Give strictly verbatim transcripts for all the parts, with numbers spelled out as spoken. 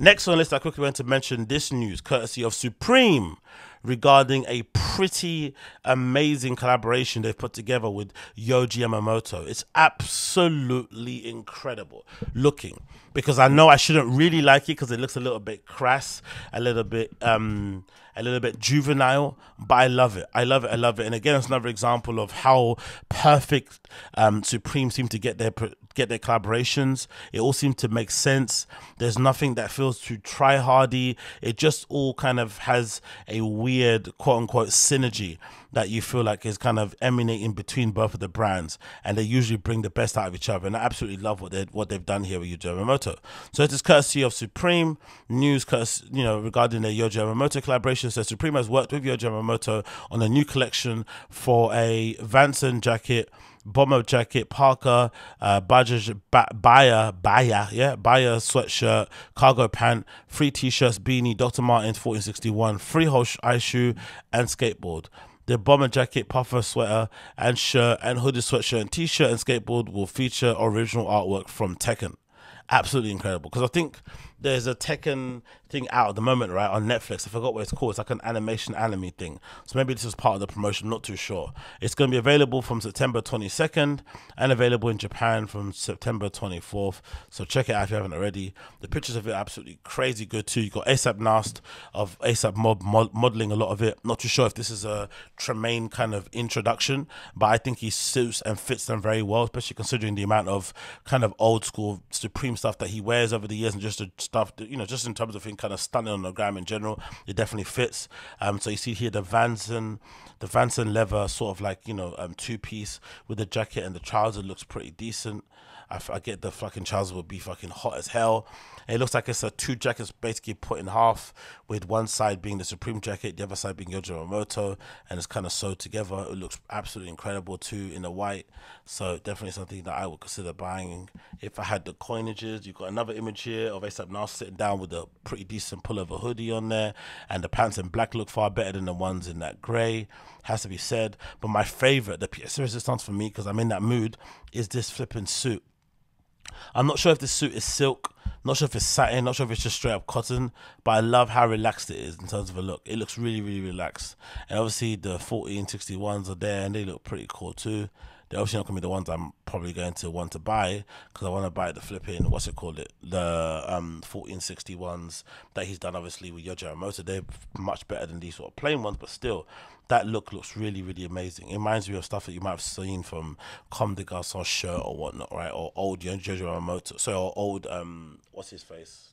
Next on the list, I quickly want to mention this news, courtesy of Supreme, regarding a pretty amazing collaboration they've put together with Yohji Yamamoto. It's absolutely incredible looking, because I know I shouldn't really like it because it looks a little bit crass, a little bit um a little bit juvenile, but I love it. I love it. I love it. And again, it's another example of how perfect um, Supreme seem to get their get their collaborations. It all seemed to make sense. There's nothing that feels too try-hardy. It just all kind of has a weird quote-unquote synergy that you feel like is kind of emanating between both of the brands, and they usually bring the best out of each other. And I absolutely love what they what they've done here with Yohji Yamamoto. So it is courtesy of Supreme news, curse, you know, regarding the Yohji Yamamoto collaboration. So Supreme has worked with Yohji Yamamoto on a new collection for a Vanson jacket, bomber jacket, Parker, uh, Badger, Bayer, Bayer, yeah, Bayer sweatshirt, cargo pant, free t-shirts, beanie, Doctor Martens fourteen sixty-one, free whole ice shoe, and skateboard. The bomber jacket, puffer sweater, and shirt, and hooded sweatshirt, and t-shirt, and skateboard will feature original artwork from Tekken. Absolutely incredible, because I think there's a Tekken thing out at the moment, right, on Netflix. I forgot what it's called. It's like an animation anime thing. So maybe this is part of the promotion. Not too sure. It's going to be available from September twenty-second and available in Japan from September twenty-fourth. So check it out if you haven't already. The pictures of it are absolutely crazy good too. You got A$AP Nast of A$AP Mob mod modeling a lot of it. Not too sure if this is a Tremaine kind of introduction, but I think he suits and fits them very well, especially considering the amount of kind of old school Supreme stuff that he wears over the years, and just the stuff, you know, just in terms of him kind of stunning on the gram in general, it definitely fits. Um, so you see here the Vanson, the Vanson leather sort of like, you know, um, two piece with the jacket and the trouser looks pretty decent. I, I get the fucking trousers would be fucking hot as hell. And it looks like it's a two jackets basically put in half, with one side being the Supreme jacket, the other side being Yohji Yamamoto, and it's kind of sewed together. It looks absolutely incredible too in the white. So definitely something that I would consider buying if I had the coinages. You've got another image here of A$AP Nas sitting down with a pretty decent pullover hoodie on there, and the pants in black look far better than the ones in that grey, has to be said. But my favourite, the piece de resistance for me, because I'm in that mood, is this flipping suit. I'm not sure if this suit is silk, not sure if it's satin, not sure if it's just straight up cotton, but I love how relaxed it is in terms of a look. It looks really, really relaxed. And obviously the fourteen sixty-ones are there, and they look pretty cool too. They're obviously not going to be the ones I'm probably going to want to buy, because I want to buy the flipping, what's it called, it, the um, fourteen sixty-ones that he's done obviously with Yohji Yamamoto. They're much better than these sort of plain ones, but still, that look looks really, really amazing. It reminds me of stuff that you might have seen from Comme des Garçons shirt or whatnot, right? Or old Yohji Yamamoto, so or old, um, what's his face?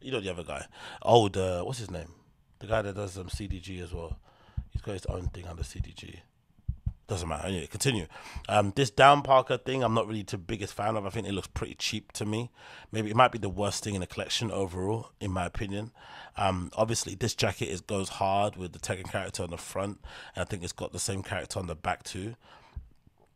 You know the other guy. Old, uh, what's his name? The guy that does um, C D G as well. He's got his own thing under C D G. Doesn't matter. Anyway, continue. Um, this down Parker thing, I'm not really the biggest fan of. I think it looks pretty cheap to me. Maybe it might be the worst thing in the collection overall, in my opinion. Um, obviously, this jacket is goes hard with the Tekken character on the front, and I think it's got the same character on the back too.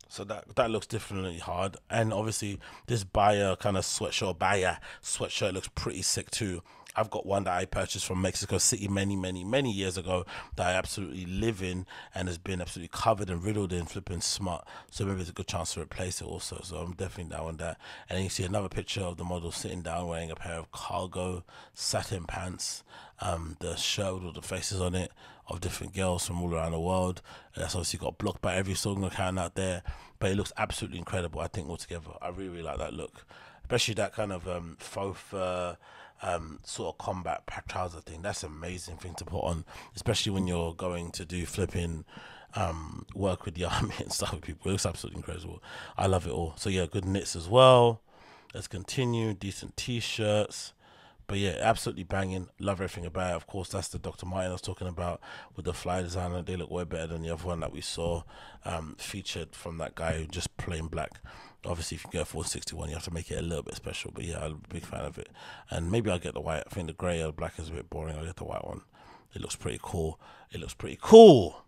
So that that looks definitely hard. And obviously, this Bayer kind of sweatshirt, Bayer sweatshirt looks pretty sick too. I've got one that I purchased from Mexico City many, many, many years ago that I absolutely live in and has been absolutely covered and riddled in flipping smut. So maybe there's a good chance to replace it also. So I'm definitely down on that. And then you see another picture of the model sitting down wearing a pair of cargo satin pants. Um, the shirt with all the faces on it of different girls from all around the world. And that's obviously got blocked by every song account out there. But it looks absolutely incredible, I think, altogether. I really, really like that look. Especially that kind of um, faux fur, Um, sort of combat trouser thing. That's an amazing thing to put on, especially when you're going to do flipping um, work with the army and stuff with people. It looks absolutely incredible. I love it all. So yeah, good knits as well. Let's continue. Decent t-shirts. But yeah, absolutely banging. Love everything about it. Of course, that's the Doctor Martens I was talking about with the fly designer. They look way better than the other one that we saw um, featured from that guy, just plain black. Obviously, if you go four sixty-one, you have to make it a little bit special. But yeah, I'm a big fan of it. And maybe I'll get the white. I think the grey or the black is a bit boring. I'll get the white one. It looks pretty cool. It looks pretty cool.